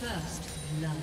First love.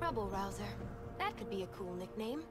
Trouble Rouser. That could be a cool nickname.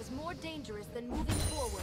Is more dangerous than moving forward.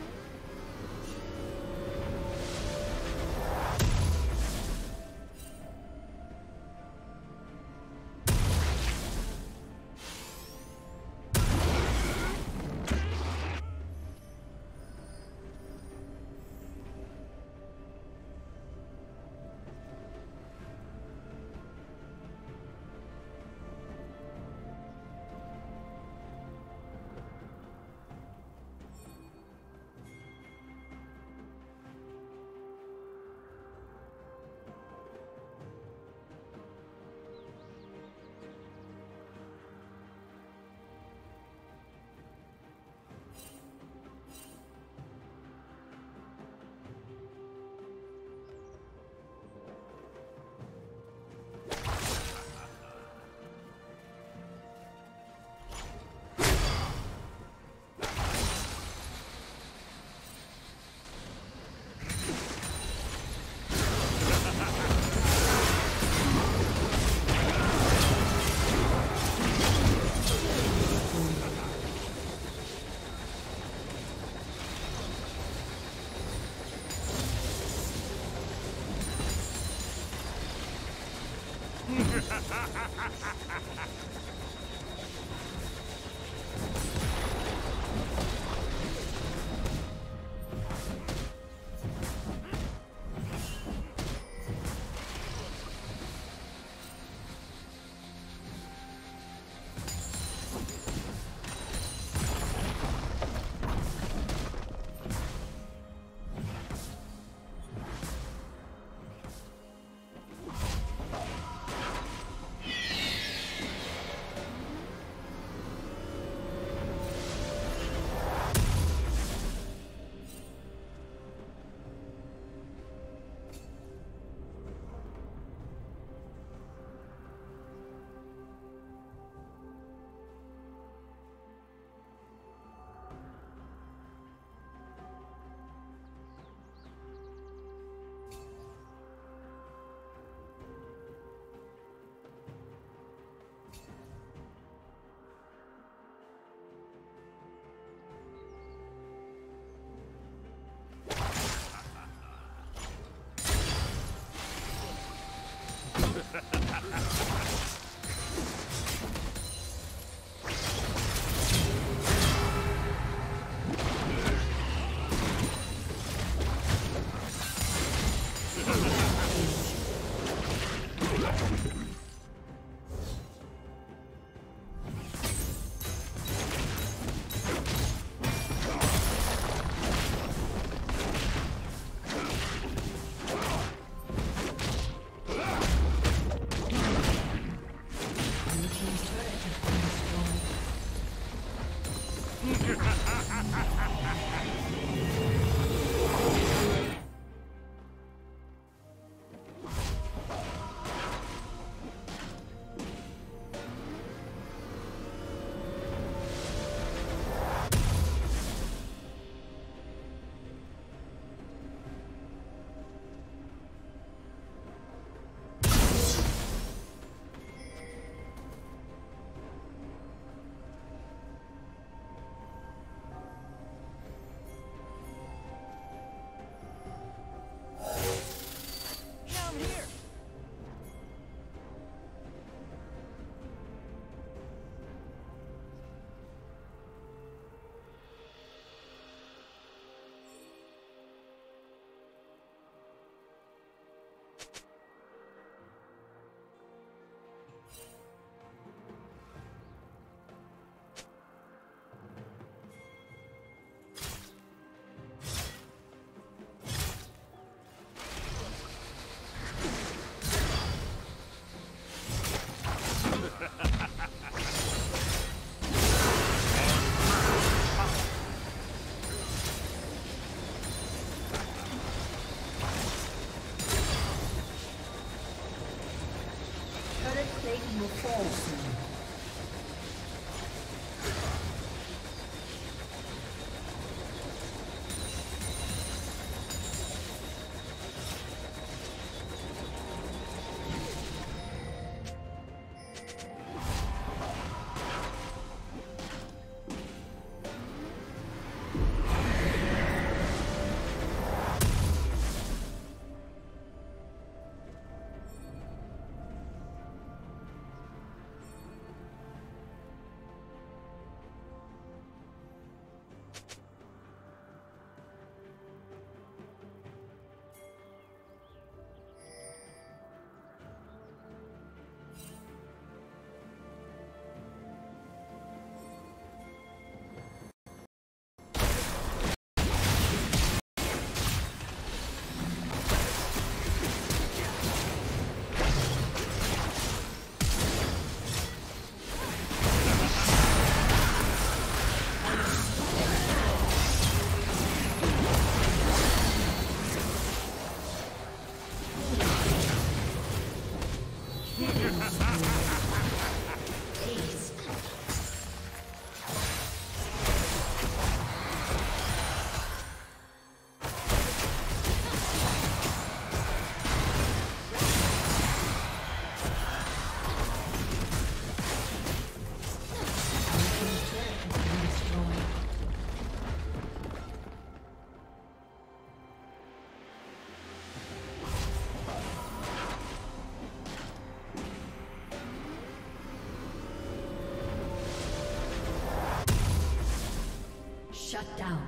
Shut down.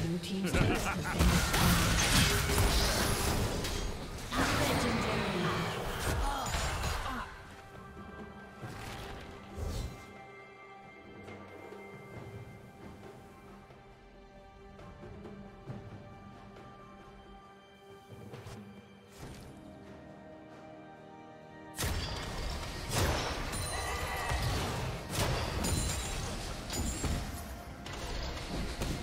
Blue team's base has been destroyed. Legendary.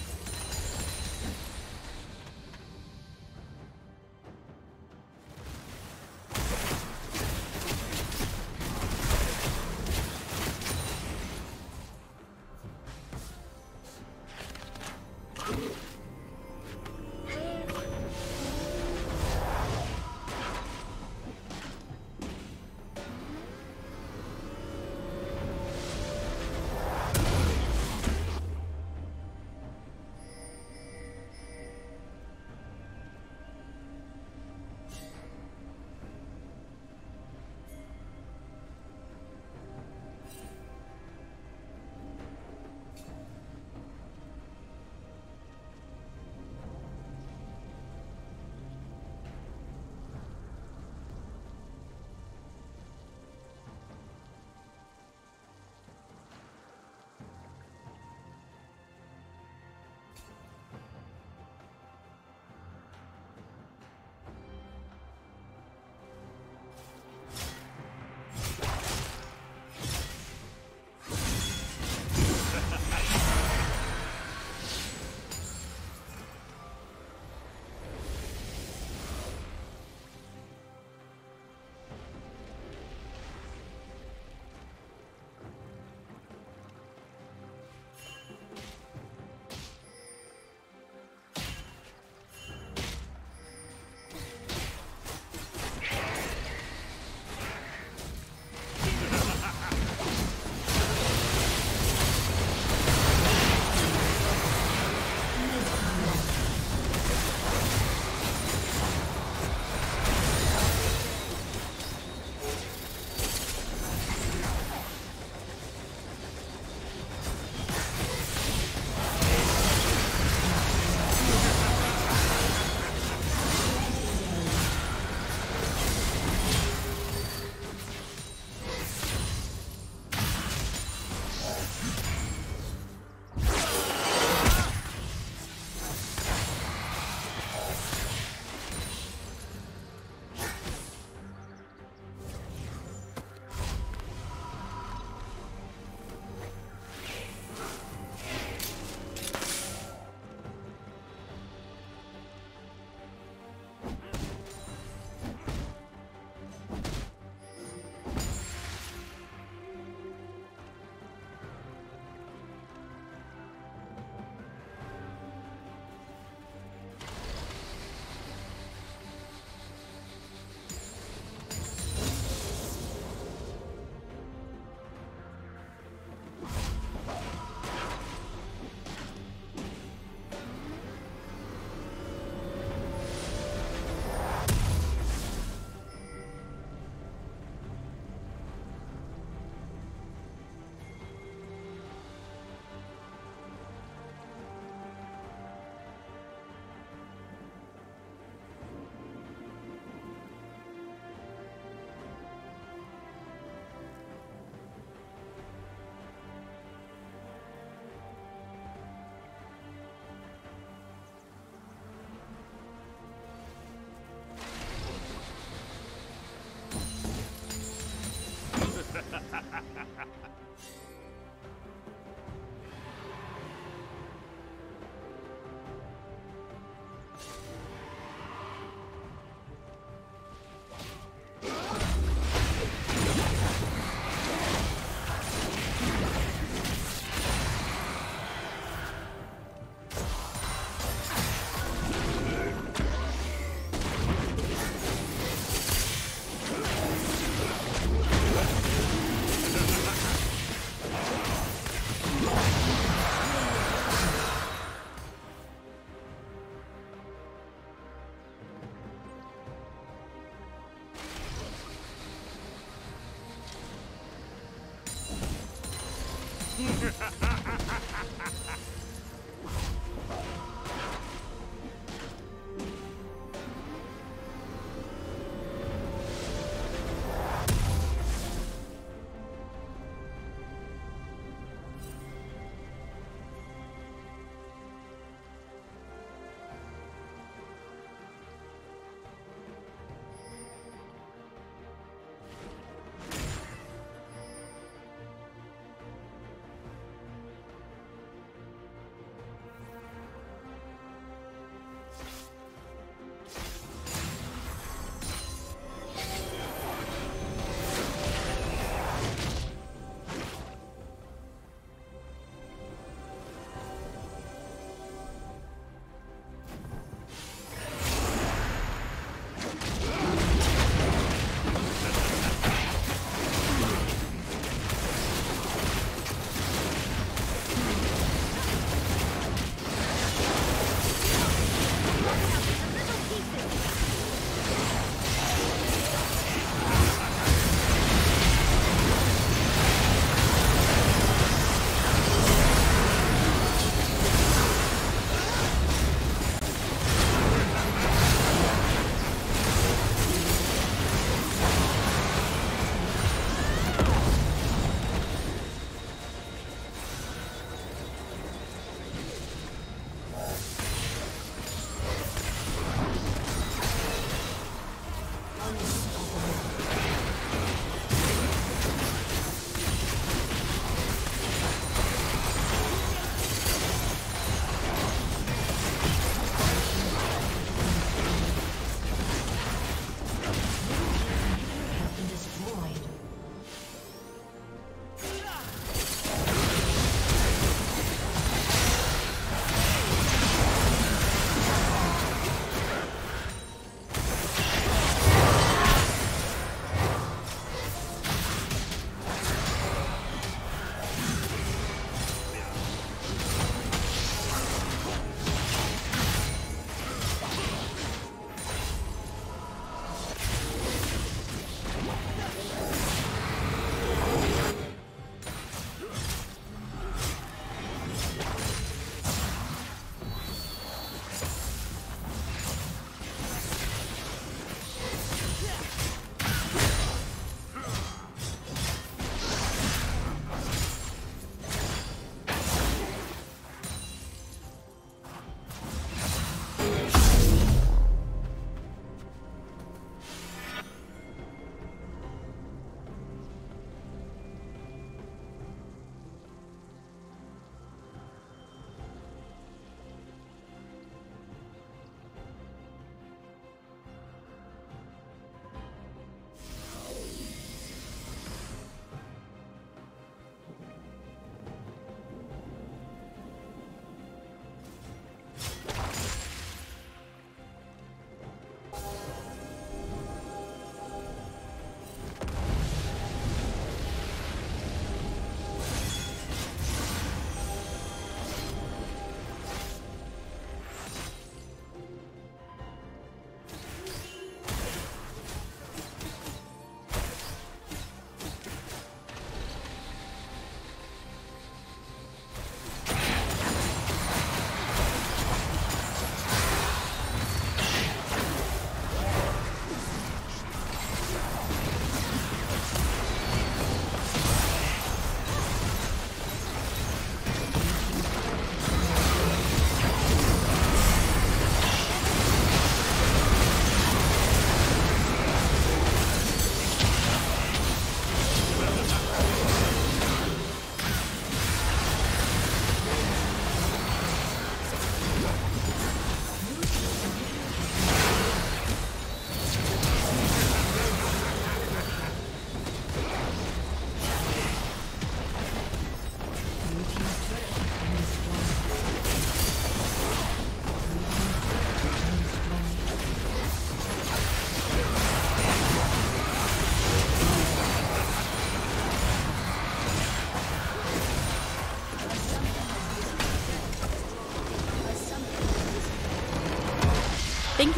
Thank